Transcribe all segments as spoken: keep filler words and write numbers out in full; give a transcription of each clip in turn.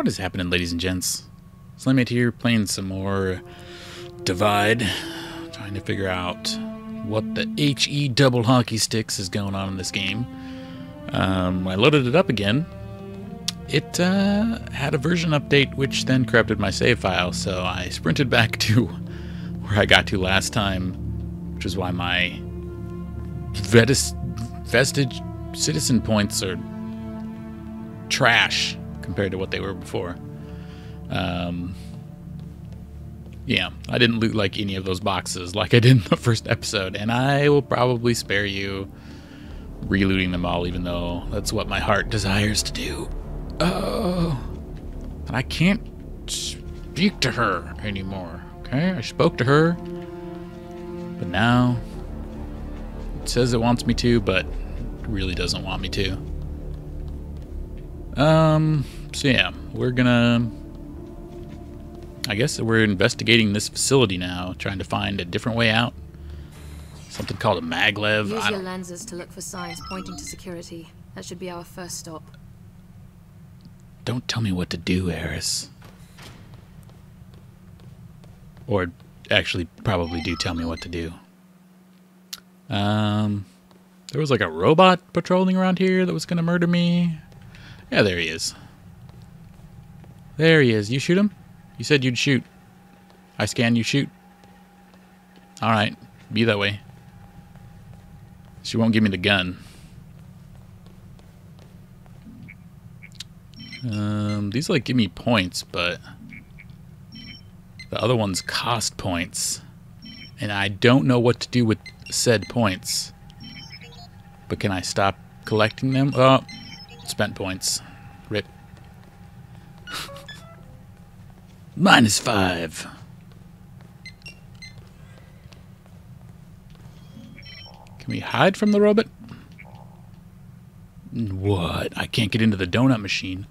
What is happening, ladies and gents? Slaymate here, playing some more Divide, trying to figure out what the H E double hockey sticks is going on in this game. Um, I loaded it up again. It uh, had a version update, which then corrupted my save file, so I sprinted back to where I got to last time, which is why my Vetis Vestige Citizen points are trash compared to what they were before. Um, yeah, I didn't loot like any of those boxes like I did in the first episode, and I will probably spare you relooting them all, even though that's what my heart desires to do. Oh, and I can't speak to her anymore. Okay, I spoke to her, but now it says it wants me to, but it really doesn't want me to. Um, so yeah, we're gonna, I guess we're investigating this facility now, trying to find a different way out. Something called a maglev. Use your lenses to look for signs pointing to security. That should be our first stop. Don't tell me what to do, Eris. Or actually probably do tell me what to do. Um, there was like a robot patrolling around here that was gonna murder me. Yeah, there he is. There he is. You shoot him? You said you'd shoot. I scan, you shoot. All right, be that way. She won't give me the gun. Um, these like give me points, but the other ones cost points, and I don't know what to do with said points. But can I stop collecting them? Oh, spent points. Rip. Minus five. Can we hide from the robot? What? I can't get into the donut machine.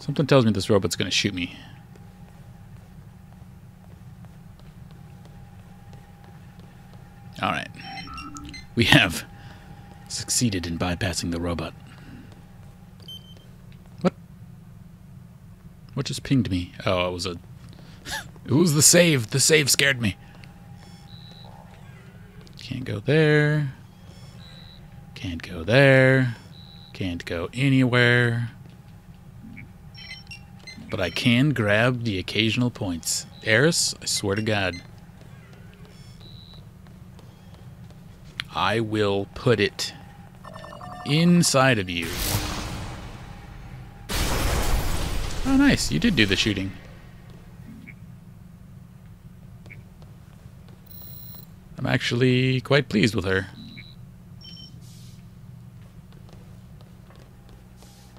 Something tells me this robot's gonna shoot me. Alright. We have succeeded in bypassing the robot. What? What just pinged me? Oh, it was a... it was the save! The save scared me! Can't go there. Can't go there. Can't go anywhere. But I can grab the occasional points. Eris, I swear to God, I will put it inside of you. Oh, nice. You did do the shooting. I'm actually quite pleased with her.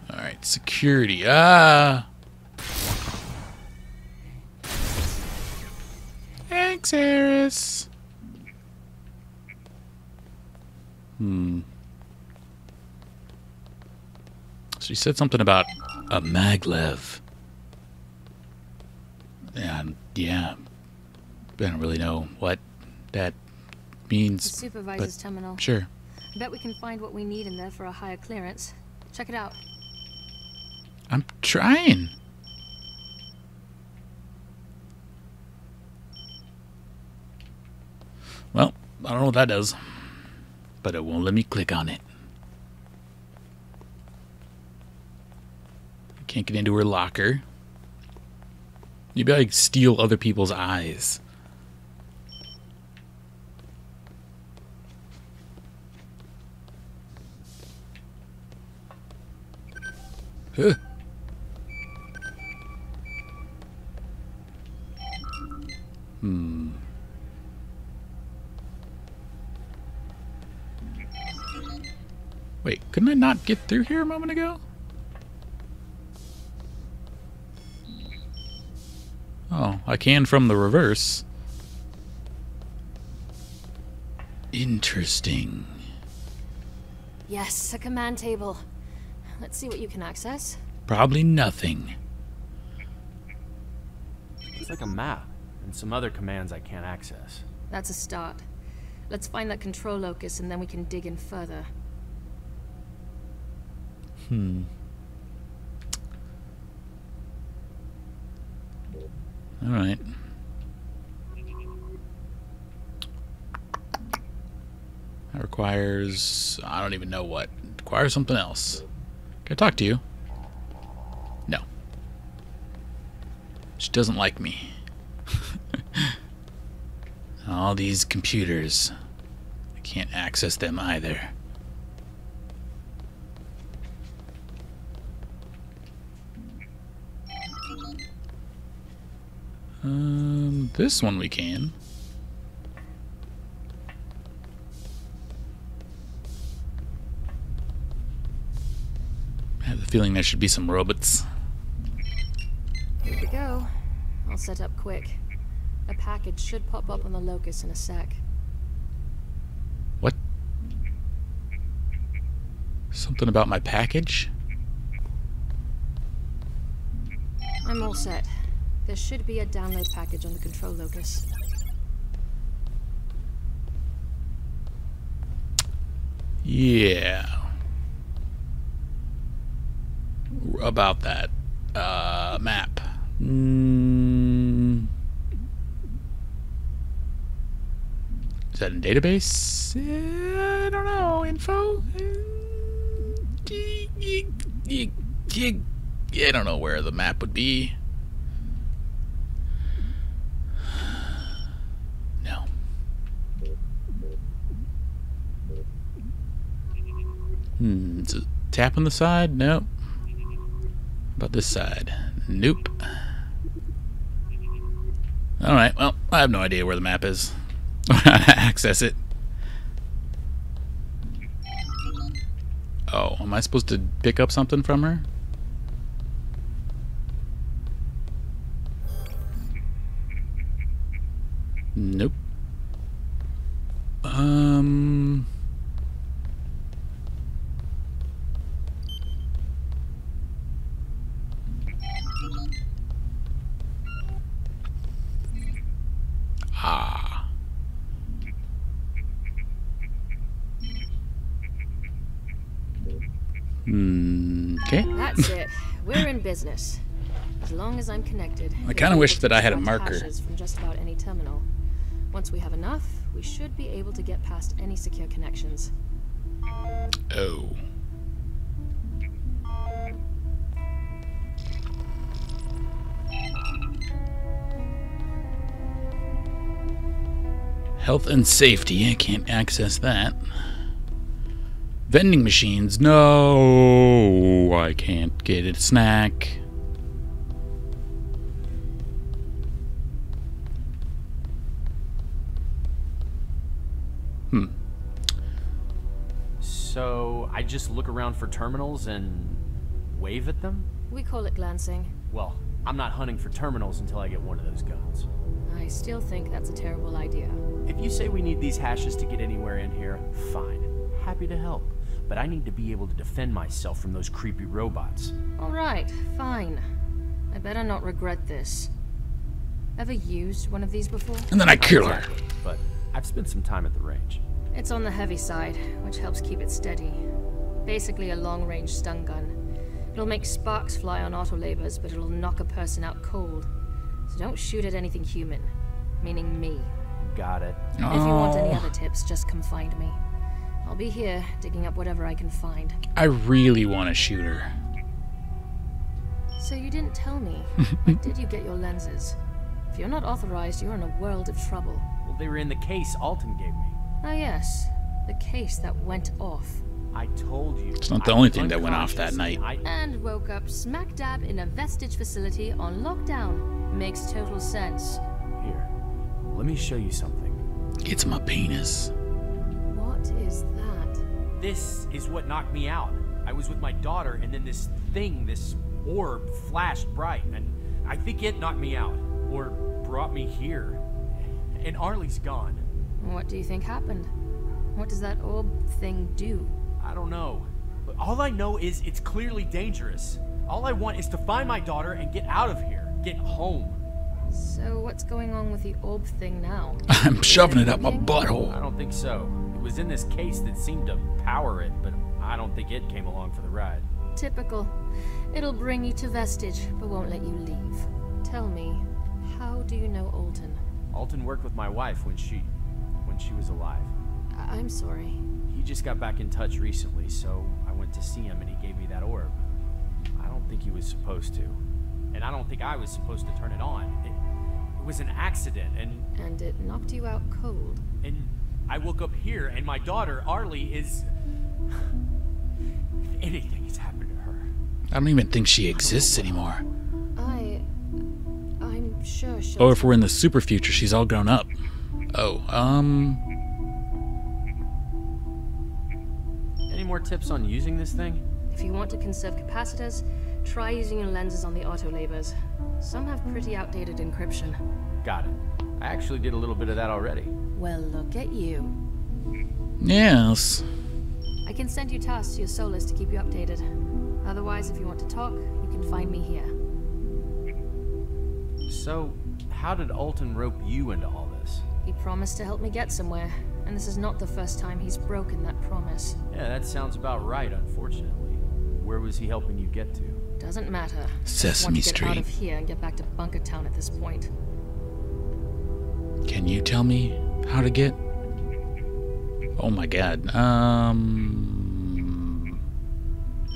All right, security. Ah! Thanks, Eris. Hmm. She said something about a maglev. And yeah, I don't really know what that means. The supervisor's terminal. Sure. I bet we can find what we need in there for a higher clearance. Check it out. I'm trying. Well, I don't know what that does, but it won't let me click on it. I can't get into her locker. Maybe I like, steal other people's eyes. Huh. Hmm. Wait, couldn't I not get through here a moment ago? Oh, I can from the reverse. Interesting. Yes, a command table. Let's see what you can access. Probably nothing. It's like a map and some other commands I can't access. That's a start. Let's find that control locus and then we can dig in further. Hmm. Alright. That requires... I don't even know what. It requires something else. Can I talk to you? No. She doesn't like me. All these computers. I can't access them either. Um, this one we can. I have the feeling there should be some robots. Here we go. I'll set up quick. A package should pop up on the locus in a sec. What? Something about my package? I'm all set. There should be a download package on the control locus. Yeah. About that. Uh, map. Mm. Is that in database? Uh, I don't know. Info? I don't know where the map would be. Hmm, it's a tap on the side? Nope. About this side? Nope. Alright, well, I have no idea where the map is. Or how to access it. Oh, am I supposed to pick up something from her? Nope. Um... Ah. Hmm. Okay. That's it. We're in business. As long as I'm connected. I kind of wish that I had a marker. From just about any terminal. Once we have enough, we should be able to get past any secure connections. Oh. Health and safety, I can't access that. Vending machines, no, I can't get a snack. Hmm. So I just look around for terminals and wave at them? We call it glancing. Well, I'm not hunting for terminals until I get one of those guns. I still think that's a terrible idea. If you say we need these hashes to get anywhere in here, fine. Happy to help. But I need to be able to defend myself from those creepy robots. Alright, fine. I better not regret this. Ever used one of these before? And then I kill her. Exactly, but I've spent some time at the range. It's on the heavy side, which helps keep it steady. Basically a long-range stun gun. It'll make sparks fly on auto labors, but it'll knock a person out cold. So don't shoot at anything human, meaning me. Got it. Oh. If you want any other tips, just come find me. I'll be here, digging up whatever I can find. I really want to shoot her. So you didn't tell me. Where did you get your lenses? If you're not authorized, you're in a world of trouble. Well, they were in the case Alton gave me. Ah, yes. The case that went off. I told you. It's not the only thing that went off that night. And woke up smack dab in a vestige facility on lockdown. Makes total sense. Here, let me show you something. It's my penis. What is that? This is what knocked me out. I was with my daughter, and then this thing, this orb, flashed bright, and I think it knocked me out, or brought me here. And Arlie's gone. What do you think happened? What does that orb thing do? I don't know. But all I know is it's clearly dangerous. All I want is to find my daughter and get out of here. Get home. So what's going on with the orb thing now? I'm shoving it up my butthole. I don't think so. It was in this case that seemed to power it, but I don't think it came along for the ride. Typical. It'll bring you to Vestige, but won't let you leave. Tell me, How do you know Alton? Alton worked with my wife when she, when she was alive. I I'm sorry. He just got back in touch recently, so I went to see him and he gave me that orb. I don't think he was supposed to. And I don't think I was supposed to turn it on. It, it was an accident and... And it knocked you out cold. And I woke up here and my daughter, Arlie, is... If anything has happened to her... I don't even think she exists anymore. I... I'm sure she'll... Oh, if we're in the super future, she's all grown up. Oh, um... Any more tips on using this thing? If you want to conserve capacitors, try using your lenses on the auto labors. Some have pretty outdated encryption. Got it. I actually did a little bit of that already. Well, look at you. Yes. I can send you tasks to your solars to keep you updated. Otherwise, if you want to talk, you can find me here. So, how did Alton rope you into all this? He promised to help me get somewhere, and this is not the first time he's broken that promise. Yeah, that sounds about right, unfortunately. Where was he helping you get to? Doesn't matter. Sesame Street. I want to get out of here and get back to Bunkertown at this point. Can you tell me how to get? Oh my god. Um.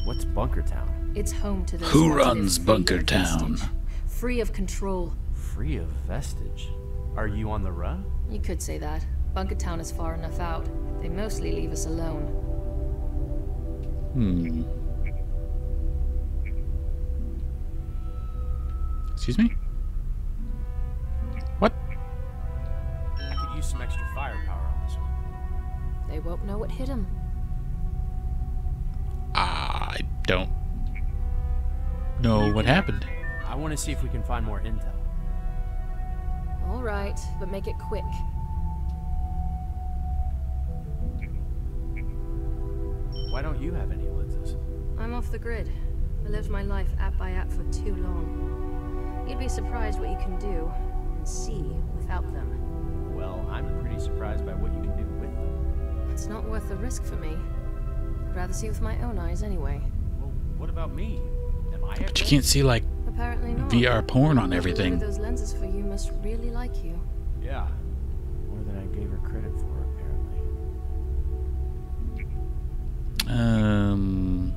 What's Bunkertown? It's home to the. Who runs Bunkertown? Free of control. Free of vestige. Are you on the run? You could say that. Bunkertown is far enough out. They mostly leave us alone. Hmm. Excuse me? What? I could use some extra firepower on this one. They won't know what hit him. I don't know what happened. I want to see if we can find more intel. All right, but make it quick. Why don't you have any lenses? I'm off the grid. I lived my life app by app for too long. You'd be surprised what you can do and see without them. Well, I'm pretty surprised by what you can do with them. It's not worth the risk for me. I'd rather see with my own eyes anyway. Well, what about me? Am I? But you can't see like apparently not. V R porn on everything. Those lenses for you must really like you. Yeah, more than I gave her credit for, apparently. Um,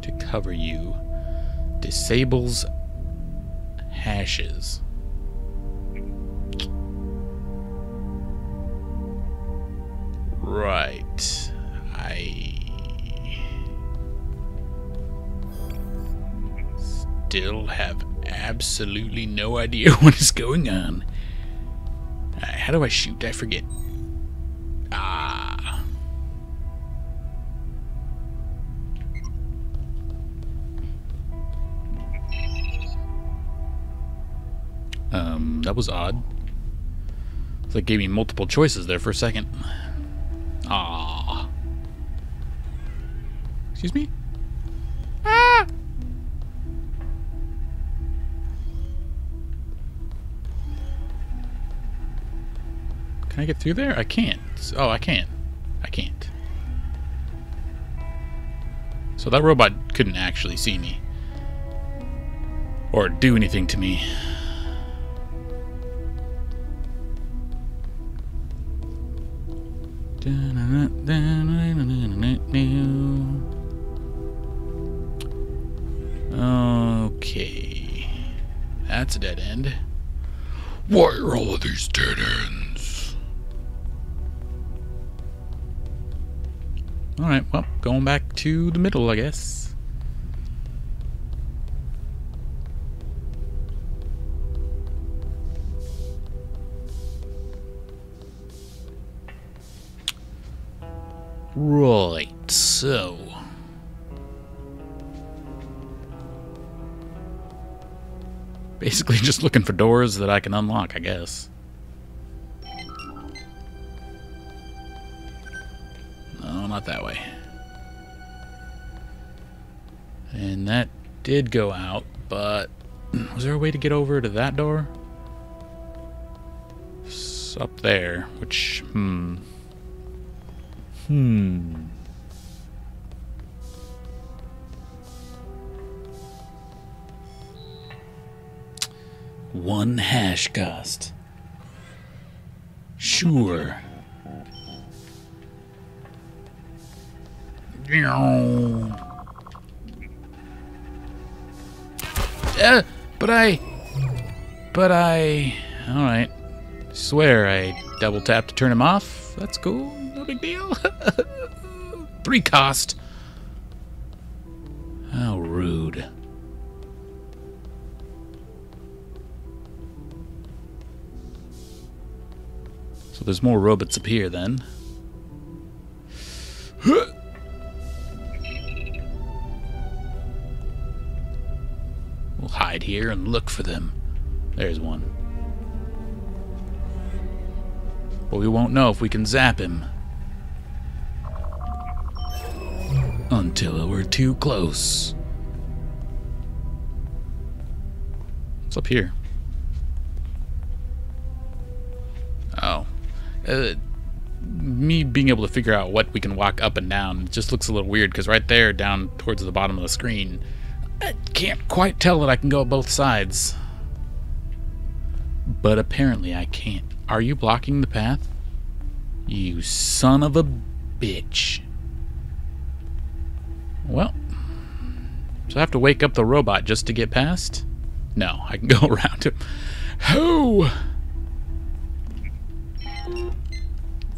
to cover you, disables. Hashes. Right. I still have absolutely no idea what is going on. Uh, how do I shoot? I forget. Ah. Um, that was odd. So it gave me multiple choices there for a second. Ah. Excuse me? Ah! Can I get through there? I can't. Oh, I can't. I can't. So that robot couldn't actually see me. Or do anything to me. Okay. That's a dead end. Why are all of these dead ends? Alright, well, going back to the middle, I guess. Right, so basically just looking for doors that I can unlock, I guess. No, not that way. And that did go out, but was there a way to get over to that door? It's up there, which, hmm... Hmm. One hash cost. Sure. Uh, but I... But I... Alright. Swear I double tapped to turn him off. That's cool. No big deal. Three cost. How rude. So there's more robots up here then. We'll hide here and look for them. There's one. But we won't know if we can zap him. Until we're too close. What's up here? Oh. Uh, me being able to figure out what we can walk up and down, it just looks a little weird, because right there, down towards the bottom of the screen, I can't quite tell that I can go both sides. But apparently I can't. Are you blocking the path? You son of a bitch. Well, so I have to wake up the robot just to get past? No, I can go around him. Who?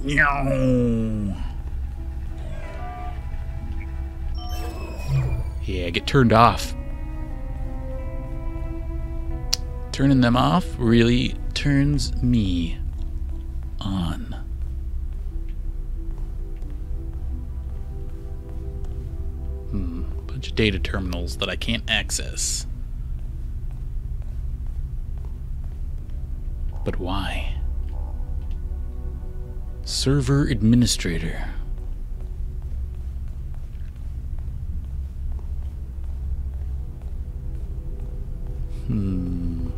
No. Yeah, get turned off. Turning them off really turns me on. Hmm, bunch of data terminals that I can't access. But why? Server administrator. Hmm.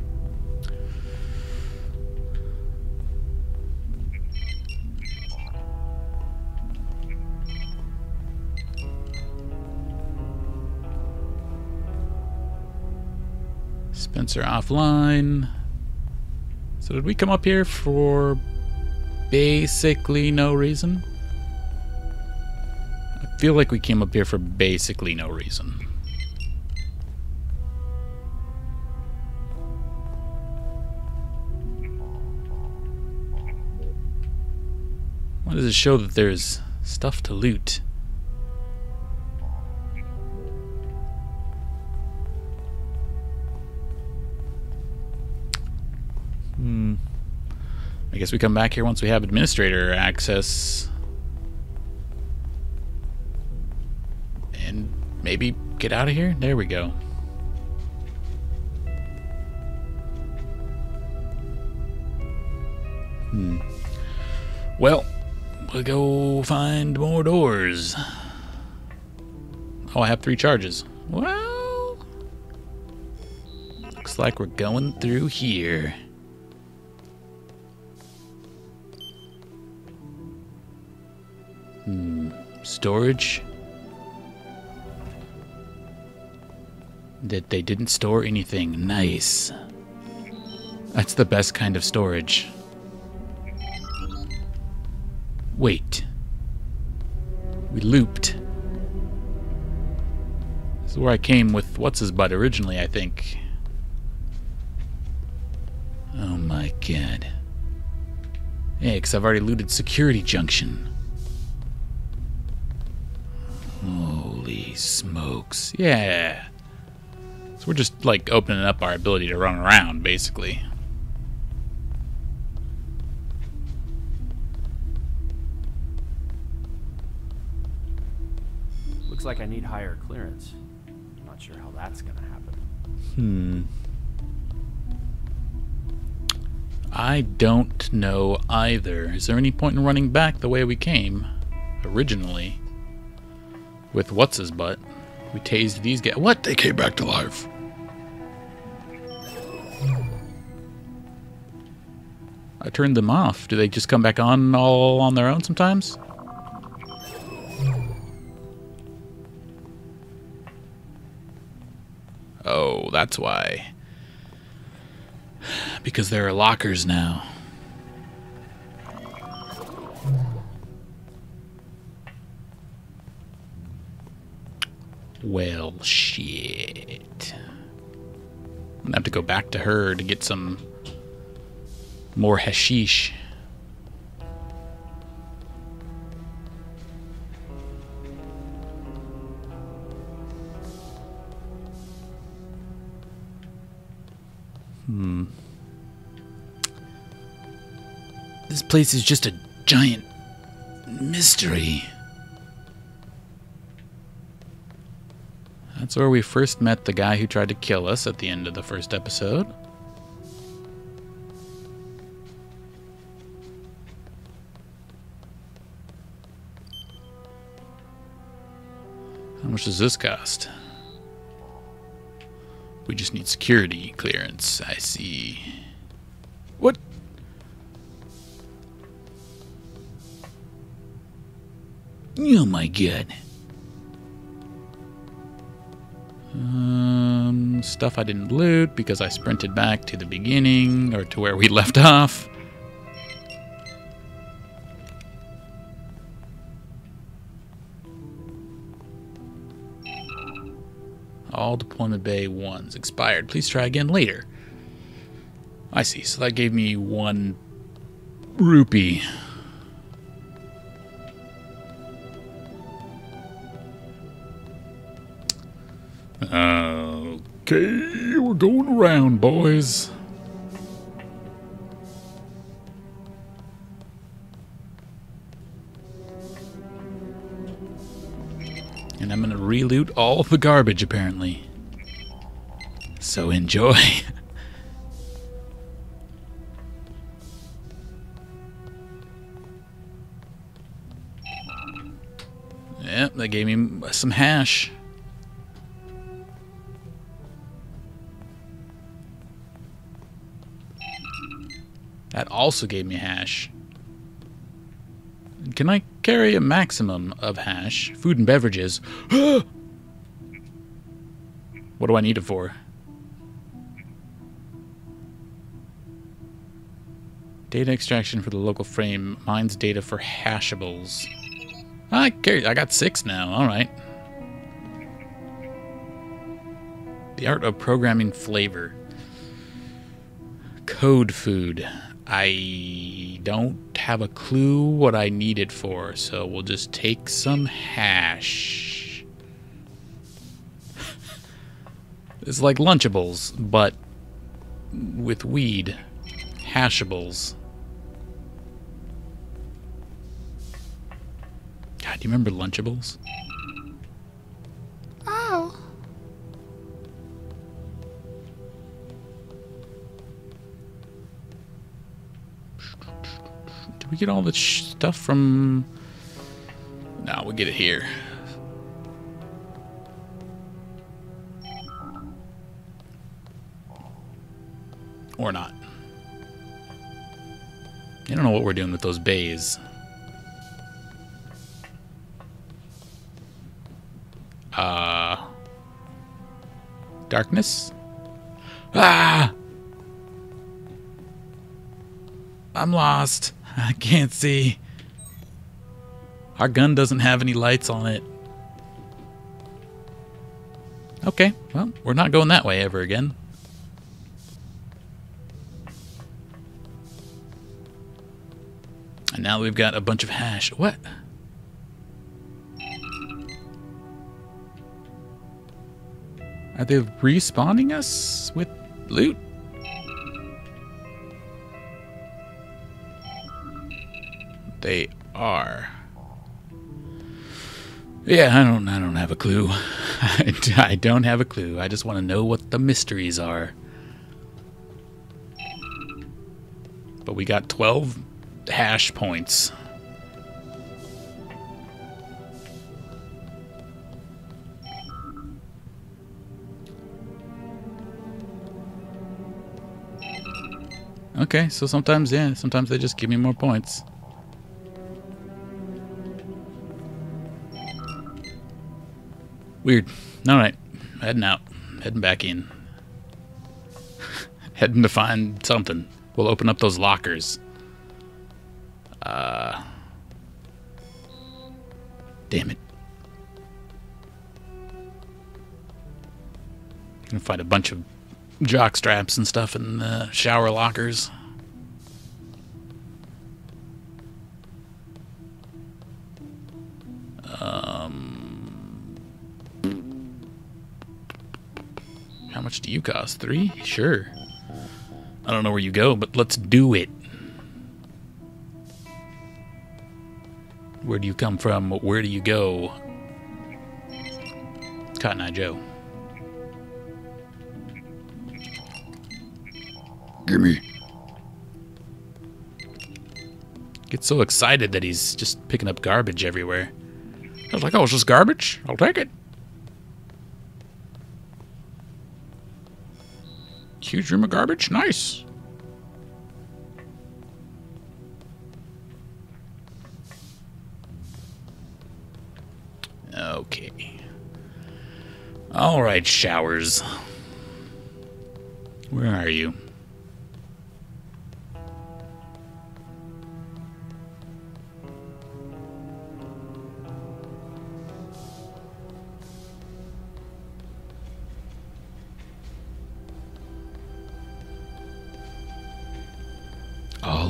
Spencer offline. So did we come up here for basically no reason? I feel like we came up here for basically no reason. Why does it show that there's stuff to loot? Hmm. I guess we come back here once we have administrator access. And maybe get out of here? There we go. Hmm. Well, we'll go find more doors. Oh, I have three charges. Well, looks like we're going through here. Hmm, storage? That they didn't store anything. Nice. That's the best kind of storage. Wait. We looped. This is where I came with what's-his-butt originally, I think. Oh my god. Yeah, because I've already looted Security Junction. Holy smokes. Yeah. So we're just, like, opening up our ability to run around, basically. Looks like I need higher clearance. I'm not sure how that's gonna happen. Hmm. I don't know either. Is there any point in running back the way we came originally? With what's-his-butt. We tased these guys. What? They came back to life. I turned them off. Do they just come back on all on their own sometimes? Oh, that's why. because there are lockers now. Well, shit. I'm gonna have to go back to her to get some more hashish. Hmm. This place is just a giant mystery. That's where we first met the guy who tried to kill us at the end of the first episode. How much does this cost? We just need security clearance, I see. What? Oh my god. Um, stuff I didn't loot because I sprinted back to the beginning or to where we left off. All deployment bay ones expired. Please try again later. I see. So that gave me one rupee. Okay, we're going around, boys. And I'm gonna reloot all the garbage, apparently. So enjoy. Yep, they gave me some hash. That also gave me hash. Can I carry a maximum of hash? Food and beverages. What do I need it for? Data extraction for the local frame. Mines data for Hashables. I carry. I got six now. All right. The art of programming flavor. Code food. I don't have a clue what I need it for, so we'll just take some hash. It's like Lunchables, but with weed. Hashables. God, do you remember Lunchables? Oh. We get all the stuff from... No, we'll get it here. Or not. I don't know what we're doing with those bays. Uh... Darkness? Ah! I'm lost. I can't see. Our gun doesn't have any lights on it. Okay, well, we're not going that way ever again. And now we've got a bunch of hash. What? Are they respawning us with loot? They are. Yeah, I don't I don't have a clue. I, I don't have a clue. I just want to know what the mysteries are. But we got twelve hash points. Okay, so sometimes, yeah, sometimes they just give me more points. Weird. All right, heading out, heading back in. heading to find something. We'll open up those lockers. Uh, damn it. Gonna find a bunch of jock straps and stuff in the shower lockers. Um, how much do you cost? Three? Sure. I don't know where you go, but let's do it. Where do you come from? Where do you go? Cotton Eye Joe. Gimme. Gets so excited that he's just picking up garbage everywhere. I was like, oh, it's just garbage? I'll take it. Huge room of garbage? Nice. Okay. All right, showers. Where are you?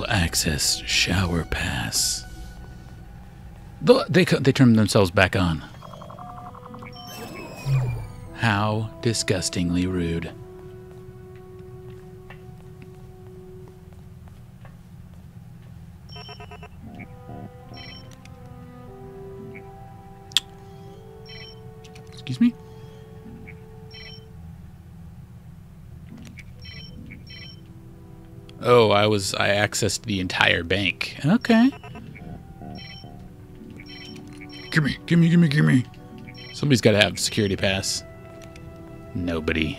Access shower pass. They, they, they turn themselves back on. How disgustingly rude. Excuse me? Oh, I was, I accessed the entire bank. Okay. Gimme, gimme, gimme, gimme. Somebody's got to have security pass. Nobody.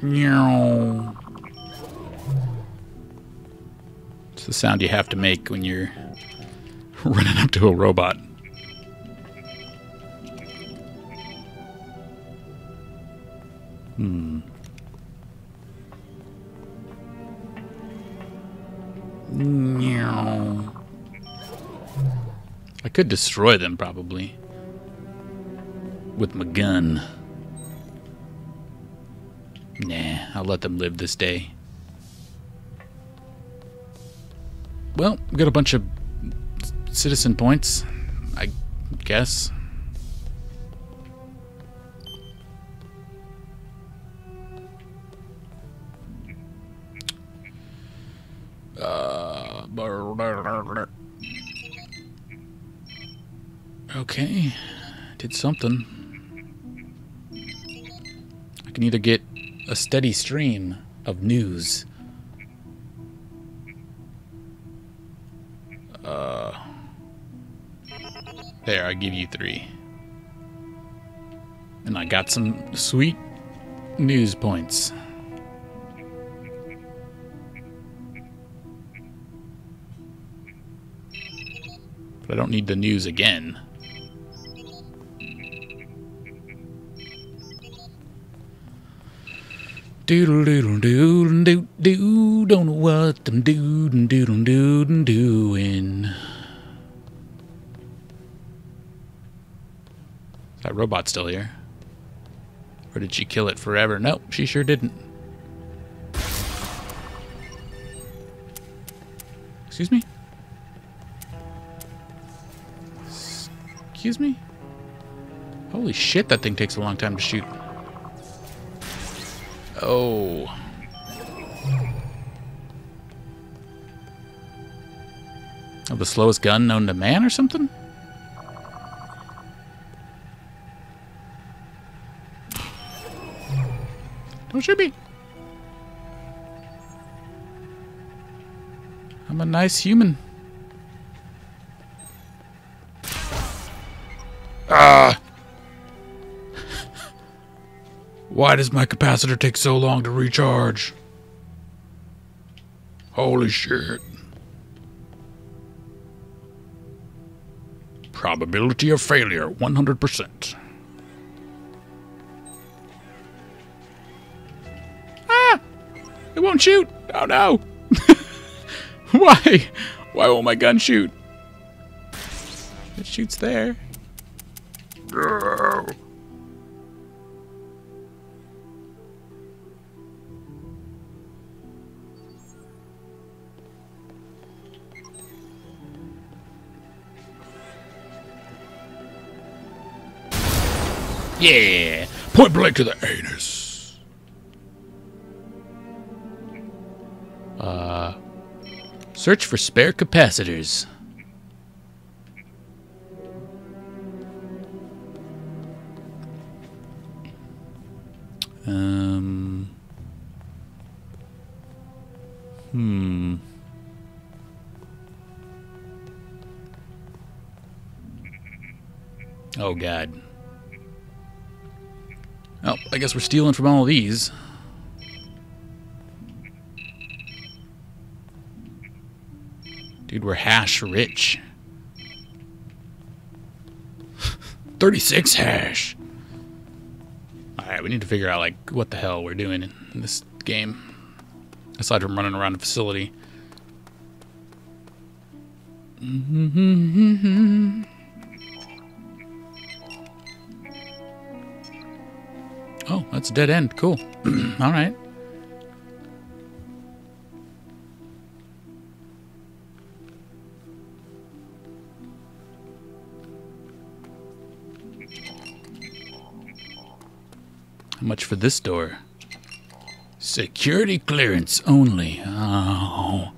Meow. It's the sound you have to make when you're running up to a robot. Hmm. I could destroy them probably with my gun. Nah, I'll let them live this day. Well, we got a bunch of citizen points, I guess. Uh, okay, did something. I can either get a steady stream of news. Uh... There, I give you three. And I got some sweet news points. But I don't need the news again. Doodle doodle doodle doodle doodle, don't know what I'm doodle doodle doodle doing. That robot's still here. Or did she kill it forever? Nope, she sure didn't. Excuse me? Excuse me? Holy shit, that thing takes a long time to shoot. Oh. Oh, the slowest gun known to man or something? Should be. I'm a nice human. Ah! Why does my capacitor take so long to recharge? Holy shit. Probability of failure, one hundred percent. Ah! It won't shoot! Oh no! Why? Why won't my gun shoot? It shoots there. No. Yeah! Point blank to the anus! Uh... Search for spare capacitors. Um... Hmm... Oh god. Oh, I guess we're stealing from all of these. Dude, we're hash rich. thirty-six hash! Alright, we need to figure out, like, what the hell we're doing in this game. Aside from running around the facility. Mm-hmm. Oh, that's a dead end. Cool. All right. How much for this door? Security clearance only. Oh.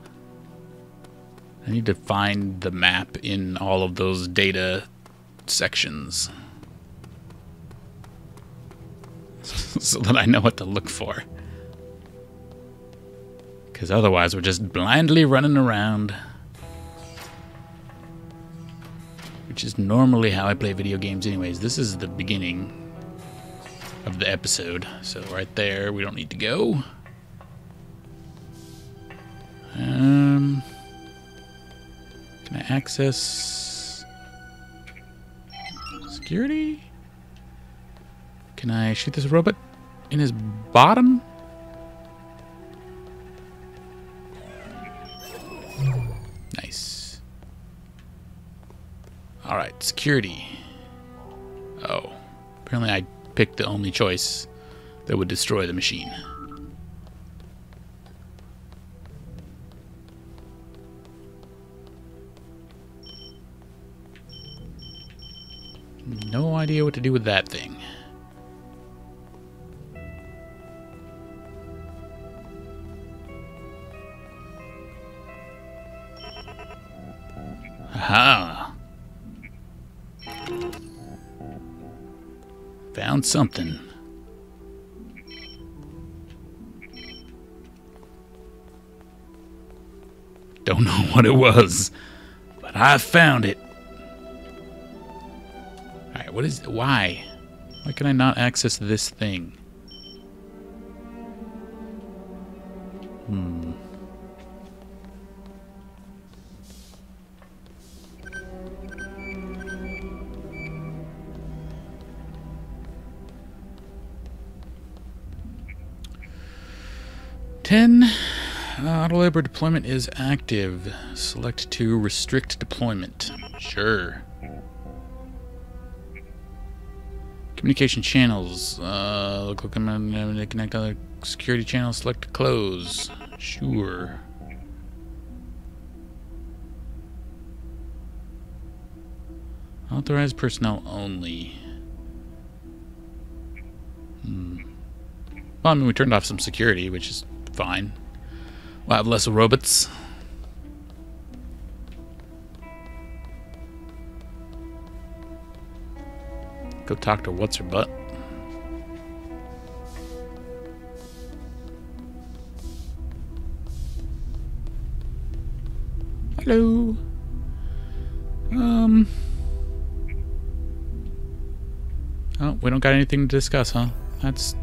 I need to find the map in all of those data sections. So that I know what to look for. Because otherwise we're just blindly running around. Which is normally how I play video games anyways. This is the beginning of the episode. So right there, we don't need to go. Um, can I access security? Can I shoot this robot in his bottom? Nice. Alright, security. Oh. Apparently I picked the only choice that would destroy the machine. No idea what to do with that thing. Found something. Don't know what it was, but I found it. Alright, what is... Why? Why can I not access this thing? Hmm. ten. Uh, auto labor deployment is active. Select to restrict deployment. Sure. Communication channels. Uh, look, look, I'm gonna connect other security channels. Select to close. Sure. Authorized personnel only. Hmm. Well, I mean, we turned off some security, which is fine. We'll have less robots. Go talk to what's her butt. Hello. Um. Oh, we don't got anything to discuss, huh? That's.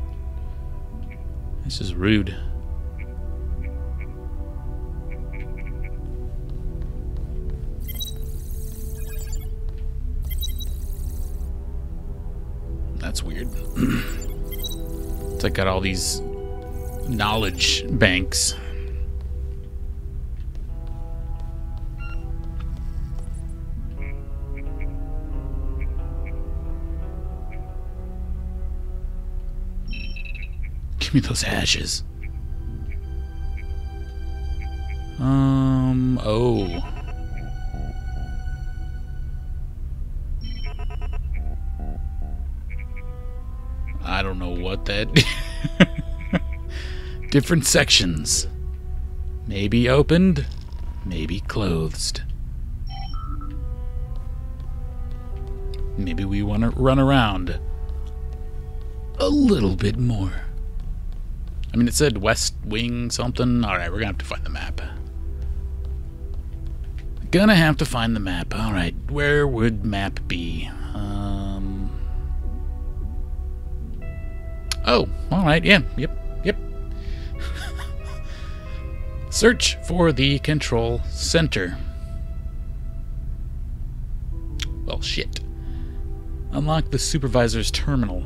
This is rude. that's weird. It's like got all these knowledge banks. Give me those ashes. Um, oh. I don't know what that... Different sections. Maybe opened, maybe closed. Maybe we want to run around a little bit more. I mean, it said West Wing something. Alright, we're going to have to find the map. Gonna have to find the map. Alright, where would map be? Um... Oh, alright, yeah, yep, yep. Search for the control center. Well, shit. Unlock the supervisor's terminal.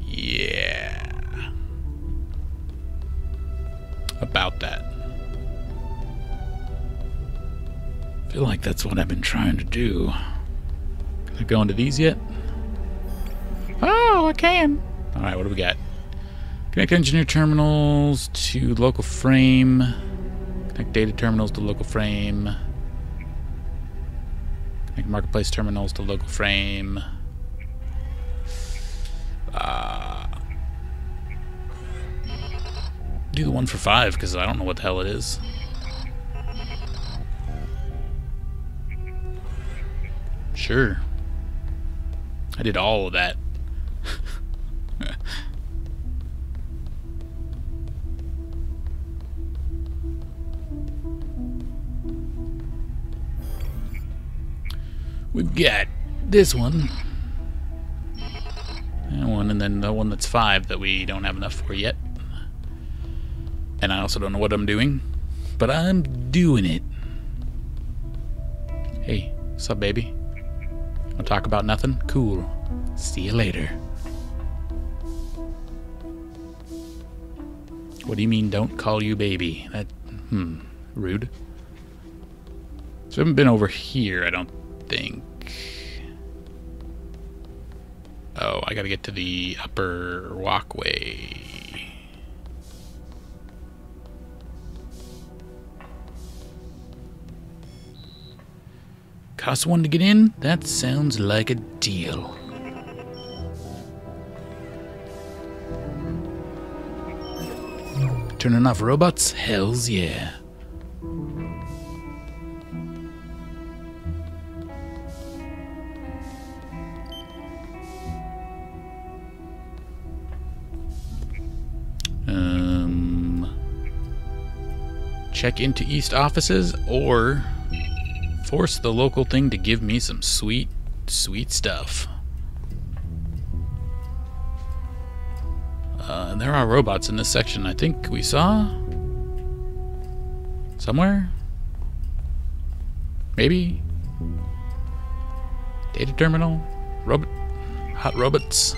Yeah. About that. I feel like that's what I've been trying to do. Can I go into these yet? Oh, I can. All right, what do we got? Connect engineer terminals to local frame. Connect data terminals to local frame. Connect marketplace terminals to local frame. Uh... Do the one for five, because I don't know what the hell it is. Sure. I did all of that. We've got this one. That one, and then the one that's five that we don't have enough for yet. And I also don't know what I'm doing, but I'm doing it. Hey, what's up, baby? I'll talk about nothing? Cool. See you later. What do you mean, don't call you baby? That, hmm, rude. So I haven't been over here, I don't think. Oh, I gotta get to the upper walkway. Cost one to get in? That sounds like a deal. Turning off robots? Hells yeah. Um, check into East offices or... force the local thing to give me some sweet, sweet stuff. Uh, and there are robots in this section, I think we saw? Somewhere? Maybe? Data terminal? Robot? Hot robots?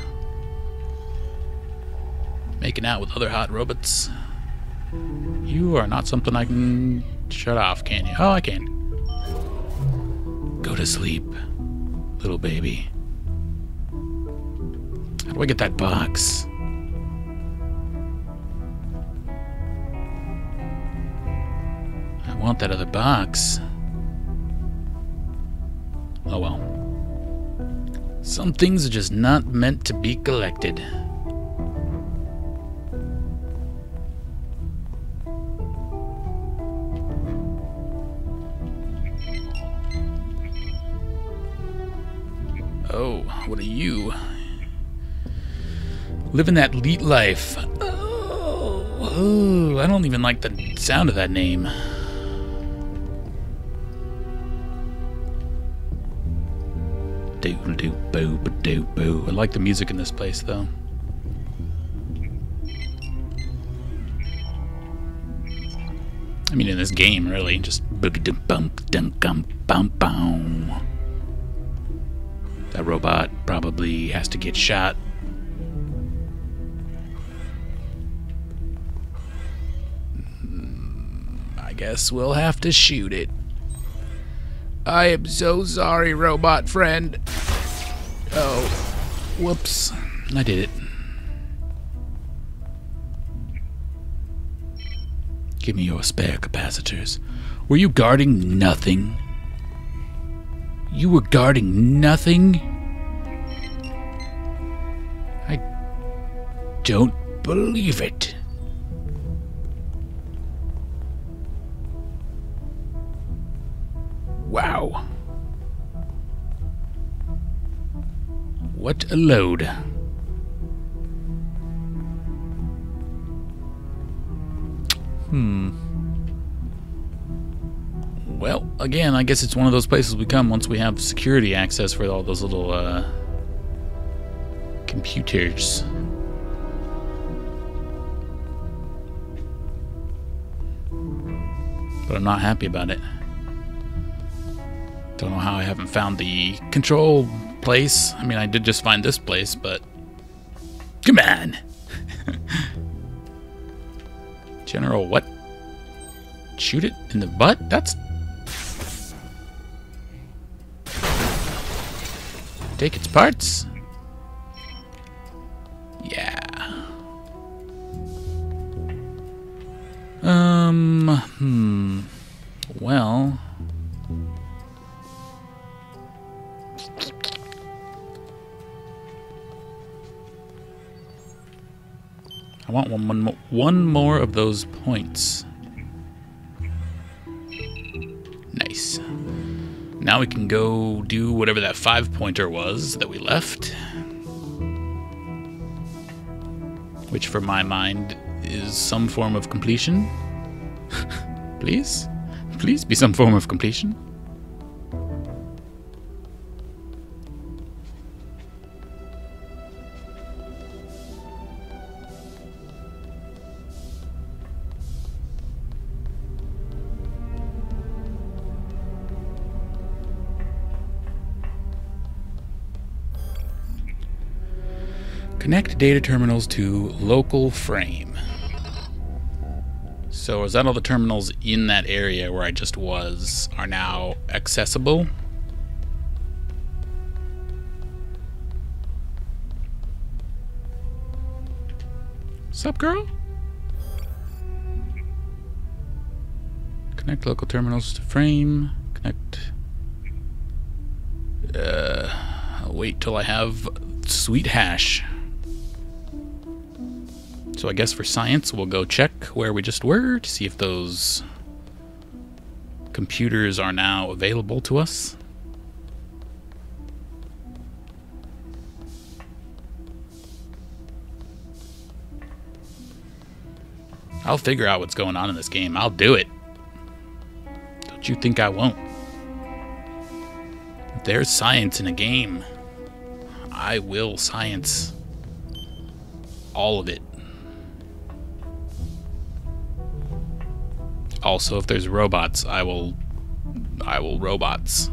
Making out with other hot robots? You are not something I can shut off, can you? Oh, I can. Go to sleep, little baby. How do I get that box? I want that other box. Oh well. Some things are just not meant to be collected. Oh, what are you? Living that elite life. Oh, oh, I don't even like the sound of that name. Doodle doo boo ba doo boo. I like the music in this place though. I mean in this game really, just boogie doo bump dum gum bum bum. That robot probably has to get shot. I guess we'll have to shoot it. I am so sorry, robot friend. Oh, whoops. I did it. Give me your spare capacitors. Were you guarding nothing? You were guarding nothing? I don't believe it. Wow. What a load. Hmm. Well, again, I guess it's one of those places we come once we have security access for all those little uh, computers. But I'm not happy about it. Don't know how I haven't found the control place. I mean, I did just find this place, but come on. General what? Shoot it in the butt? That's... Take its parts? Yeah. Um, hmm. Well... I want one, one, more, one more of those points. Nice. Now we can go do whatever that five-pointer was that we left. Which, for my mind, is some form of completion. Please? Please be some form of completion. Connect data terminals to local frame. So is that all the terminals in that area where I just was are now accessible? Sup, girl? Connect local terminals to frame. Connect... Uh, I'll wait till I have sweet hash. So I guess for science, we'll go check where we just were to see if those computers are now available to us. I'll figure out what's going on in this game. I'll do it. Don't you think I won't? If there's science in a game, I will science all of it. Also, if there's robots, I will... I will robots.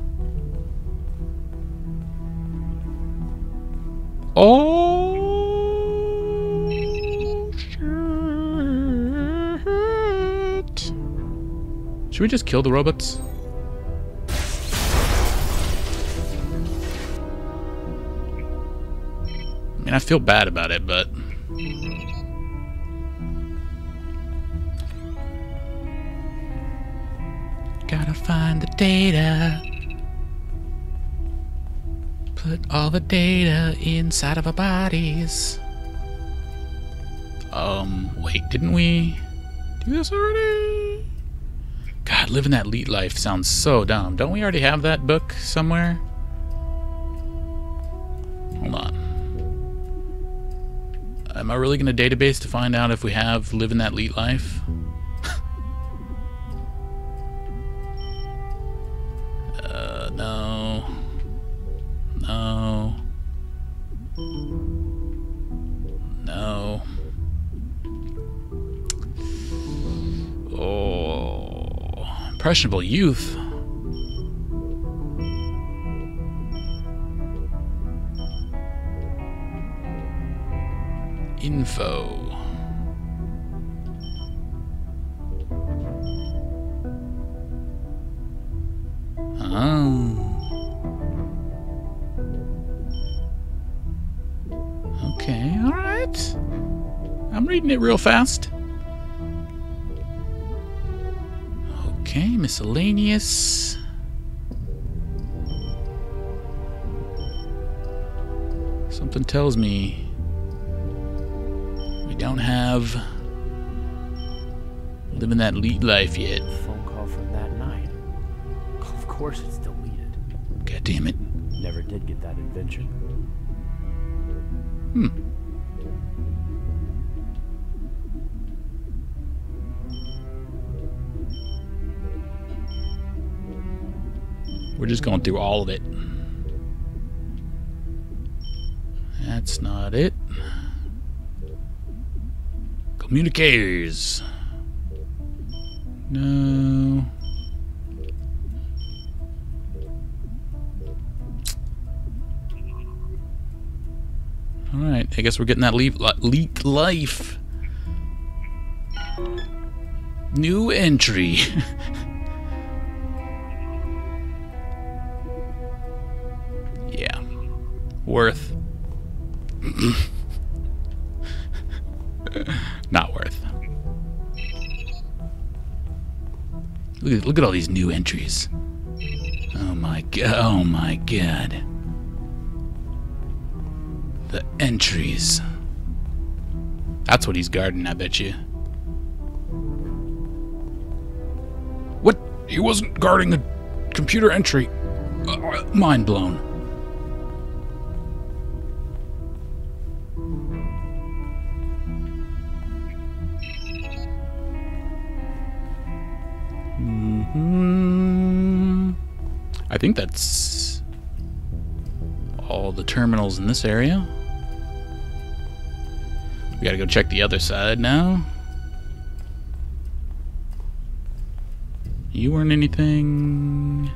Oh... Shit. Should we just kill the robots? I mean, I feel bad about it, but... Gotta find the data. Put all the data inside of our bodies. Um, wait, didn't we do this already? God, living that elite life sounds so dumb. Don't we already have that book somewhere? Hold on. Am I really gonna database to find out if we have living that elite life? No. No. No. Oh. Impressionable youth. info. Oh. Okay, alright. I'm reading it real fast. Okay, miscellaneous. Something tells me we don't have living that lead life yet. Phone call from that night. Of course it's deleted. God damn it. Never did get that invention. Hmm. We're just going through all of it. That's not it. Communicators. No. All right, I guess we're getting that leap li life. New entry. Worth. Not worth. Look at, look at all these new entries. Oh my god. Oh my god. The entries. That's what he's guarding, I bet you. What? He wasn't guarding a computer entry. Uh, mind blown. I think that's all the terminals in this area. We gotta go check the other side now. You weren't anything.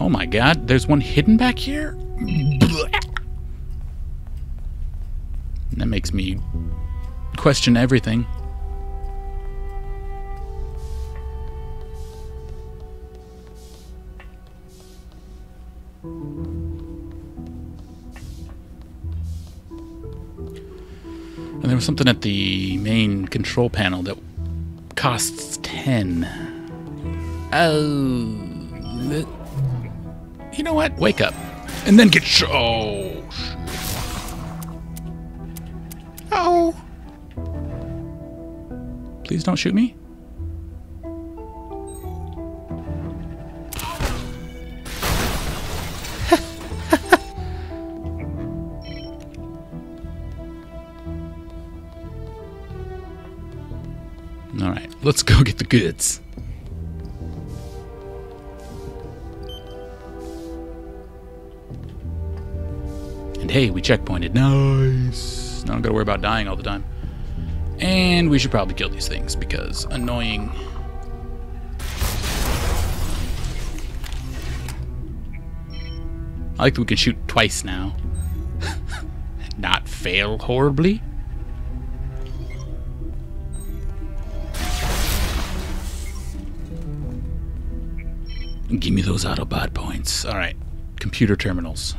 Oh my god, there's one hidden back here? That makes me question everything. There was something at the main control panel that costs ten. Oh. You know what? Wake up. And then get sh- Oh. Oh. Please don't shoot me. Let's go get the goods. And hey, we checkpointed. Nice. Now I don't gotta worry about dying all the time. And we should probably kill these things because annoying. I like that we can shoot twice now. Not fail horribly. Give me those Autobot points. Alright. Computer terminals.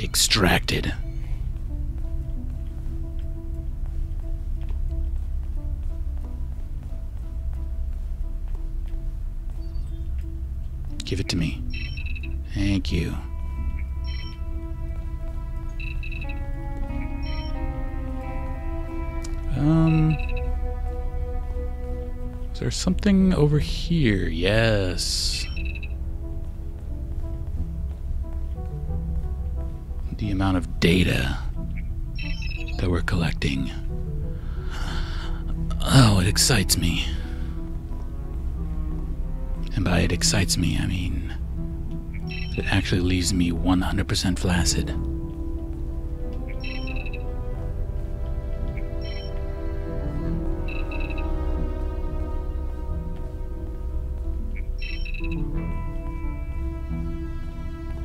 Extracted. Give it to me. Thank you. Um... There's something over here, yes. The amount of data that we're collecting. Oh, it excites me. And by it excites me, I mean it actually leaves me one hundred percent flaccid.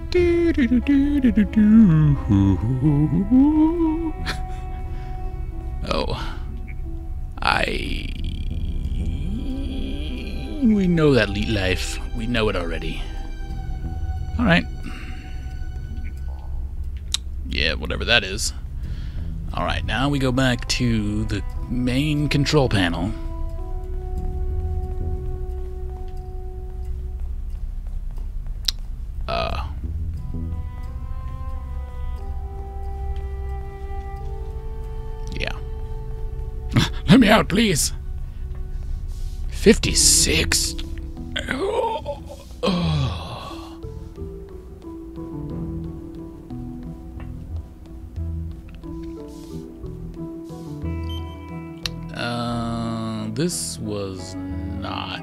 Dee. Oh. I... We know that elite life. We know it already. Alright. Yeah, whatever that is. Alright, now we go back to the main control panel. Uh. Yeah. Let me out, please! fifty-six? Oh. Oh. Uh, this was not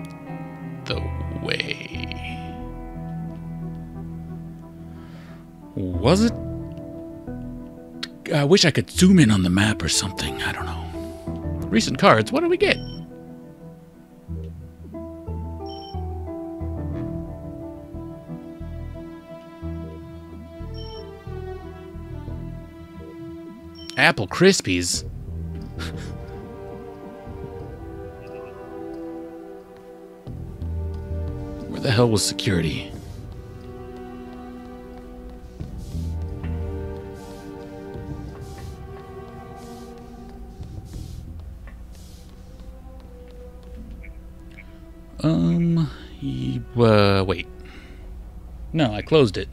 the way. Was it? I wish I could zoom in on the map or something. I don't know. Recent cards. What do we get? Apple Crispies. Where the hell was security? Um, uh, wait. No, I closed it.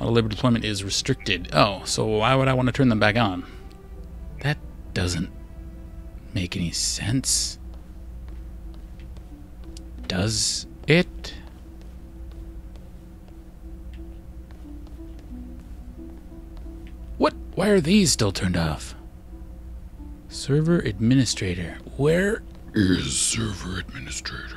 Auto labor deployment is restricted. Oh, so why would I want to turn them back on? That doesn't make any sense. Does it? What? Why are these still turned off? Server administrator. Where is server administrator?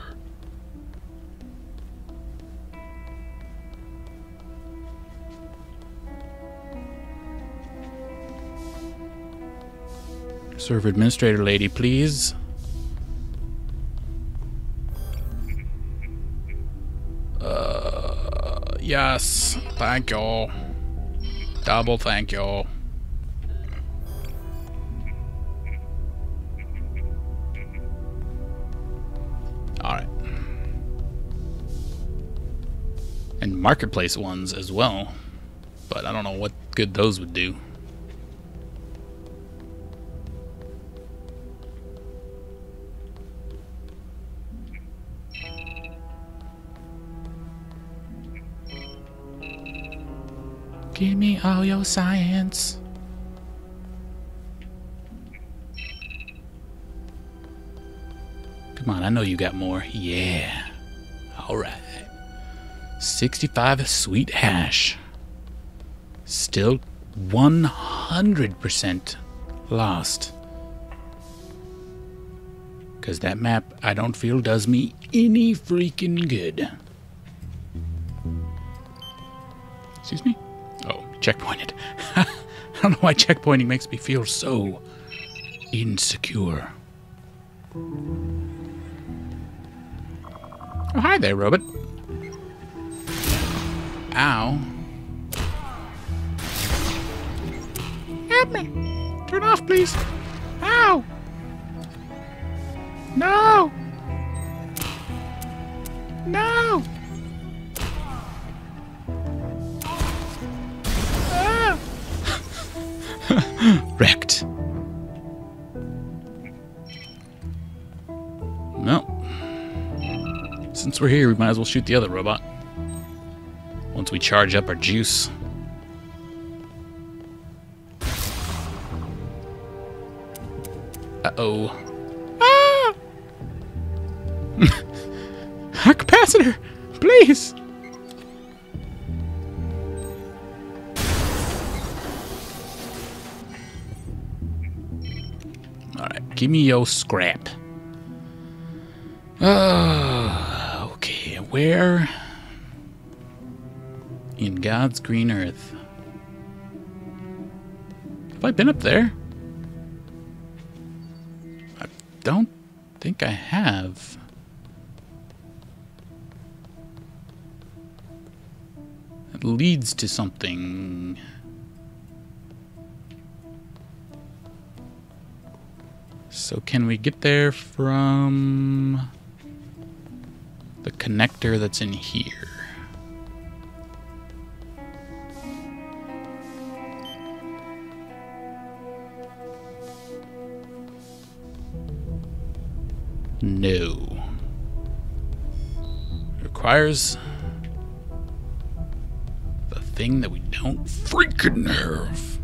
Server administrator lady, please. Uh, yes. Thank you. Double thank you. Alright. And marketplace ones as well. But I don't know what good those would do. Give me all your science. Come on, I know you got more. Yeah. Alright. sixty-five sweet hash. Still one hundred percent lost. Because that map, I don't feel, does me any freaking good. Excuse me? Checkpointed. I don't know why checkpointing makes me feel so insecure. Oh, hi there, robot. Ow. Help me. Turn off, please. Ow. No. No. Wrecked. Well, since we're here, we might as well shoot the other robot. Once we charge up our juice. Uh-oh. Ah! Our capacitor! Please! Give me your scrap. Oh, okay, where in God's green earth? Have I been up there? I don't think I have. It leads to something. So can we get there from the connector that's in here? No. It requires the thing that we don't freaking have.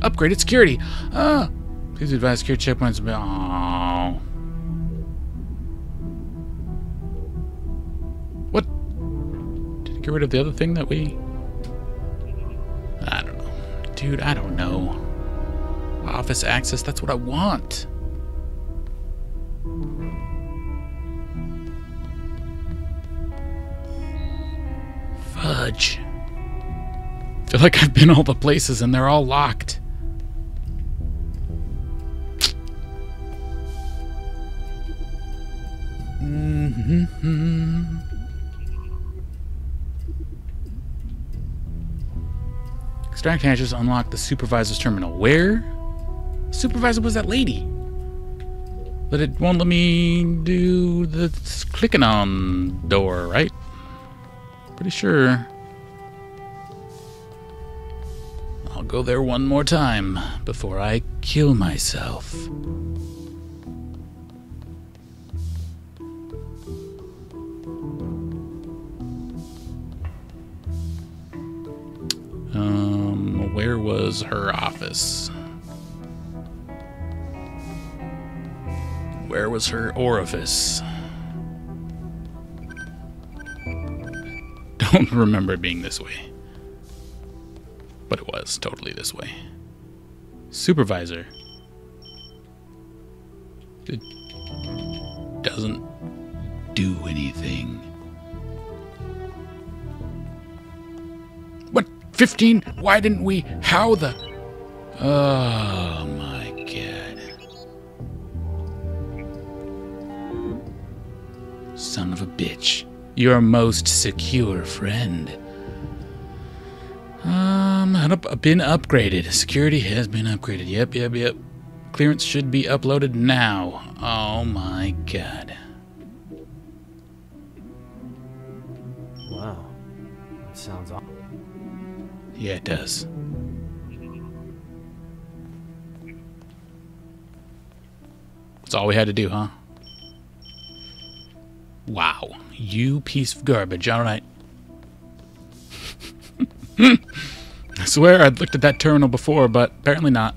Upgraded security. Ah. Please advise security checkpoints about. Aww. What? Did it get rid of the other thing that we. I don't know. Dude, I don't know. Office access, that's what I want. Fudge. I feel like I've been all the places and they're all locked. Mm-hmm. Extract hatches, unlock the supervisor's terminal. Where? Supervisor was that lady. But it won't let me do the clicking on door, right? Pretty sure. I'll go there one more time before I kill myself. Um, where was her office? Where was her orifice? Don't remember it being this way. But it was totally this way. Supervisor. It doesn't do anything. fifteen? Why didn't we? How the? Oh my god. Son of a bitch. Your most secure friend. Um, been upgraded. Security has been upgraded. Yep, yep, yep. Clearance should be uploaded now. Oh my god. Wow. That sounds awesome. Yeah, it does. That's all we had to do, huh? Wow. You piece of garbage. All right. I swear I'd looked at that terminal before, but apparently not.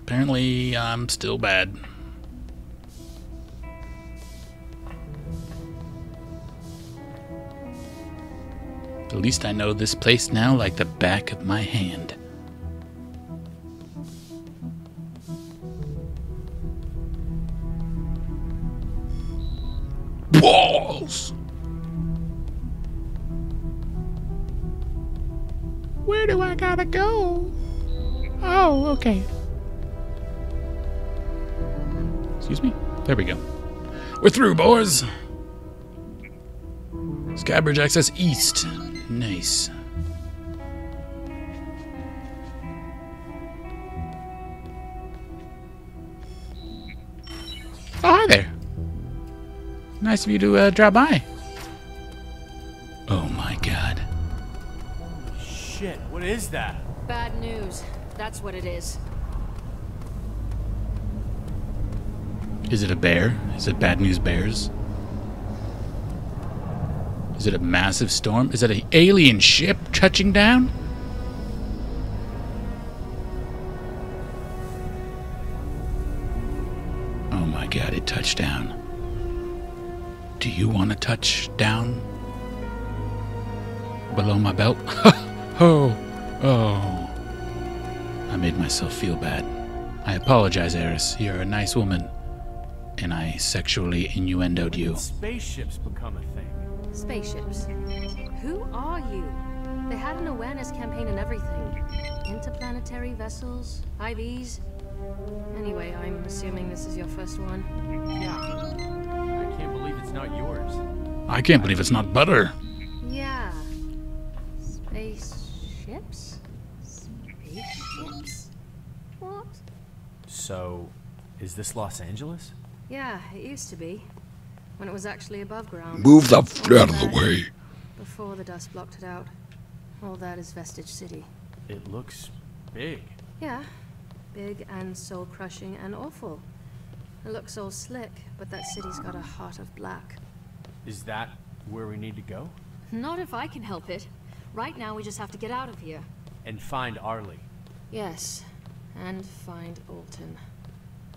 Apparently, I'm still bad. At least I know this place now like the back of my hand. Balls! Where do I gotta go? Oh, okay. Excuse me? There we go. We're through, boys! Skybridge access east. Nice. Oh, hi there. Nice of you to uh, drop by. Oh my god. Shit, what is that? Bad news. That's what it is. Is it a bear? Is it bad news bears? Is it a massive storm? Is it an alien ship touching down? Oh my god, it touched down. Do you want to touch down? Below my belt? Oh, oh. I made myself feel bad. I apologize, Eris. You're a nice woman. And I sexually innuendoed you. Spaceships become a thing. Spaceships. Who are you? They had an awareness campaign and everything. Interplanetary vessels, I Vs. Anyway, I'm assuming this is your first one. Yeah. I can't believe it's not yours. I can't believe it's not butter. chips? Some beef chips? What? So, is this Los Angeles? Yeah, it used to be. When it was actually above ground. Move the f out of the way. Before the dust blocked it out. All that is Vestige City. It looks big. Yeah. Big and soul-crushing and awful. It looks all slick, but that city's got a heart of black. Is that where we need to go? Not if I can help it. Right now we just have to get out of here. And find Arlie. Yes. And find Alton.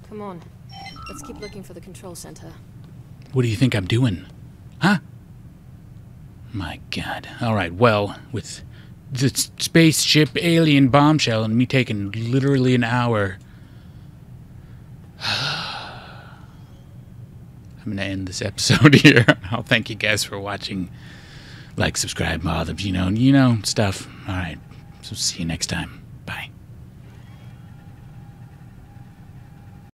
Come on. Let's keep looking for the control center. What do you think I'm doing? Huh? My God. Alright, well, with the spaceship alien bombshell and me taking literally an hour... I'm going to end this episode here. I'll thank you guys for watching. Like, subscribe, all the, you know, you know, stuff. All right. So see you next time.